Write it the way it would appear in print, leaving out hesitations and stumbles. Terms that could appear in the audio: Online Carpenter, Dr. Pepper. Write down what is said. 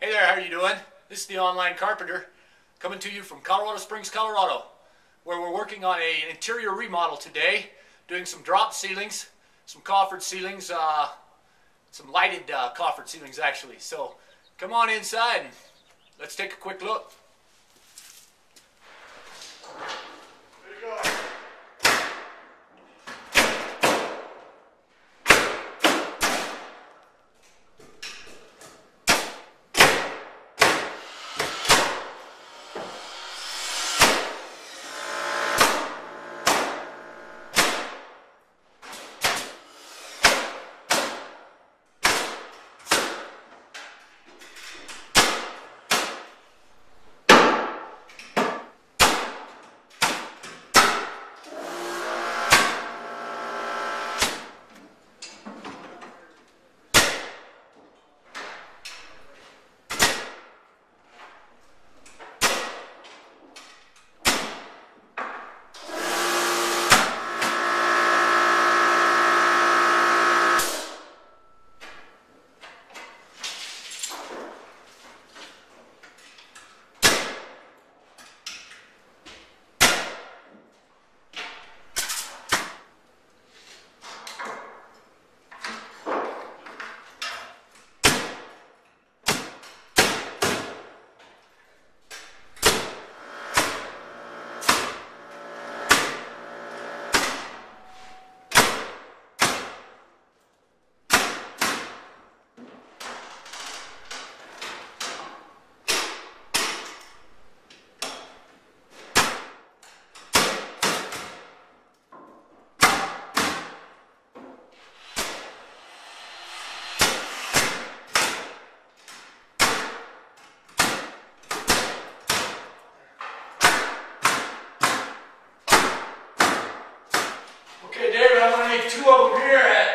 Hey there, how are you doing? This is the Online Carpenter coming to you from Colorado Springs, Colorado, where we're working on an interior remodel today, doing some drop ceilings, some coffered ceilings, some lighted coffered ceilings actually. So come on inside and let's take a quick look. Two of them here at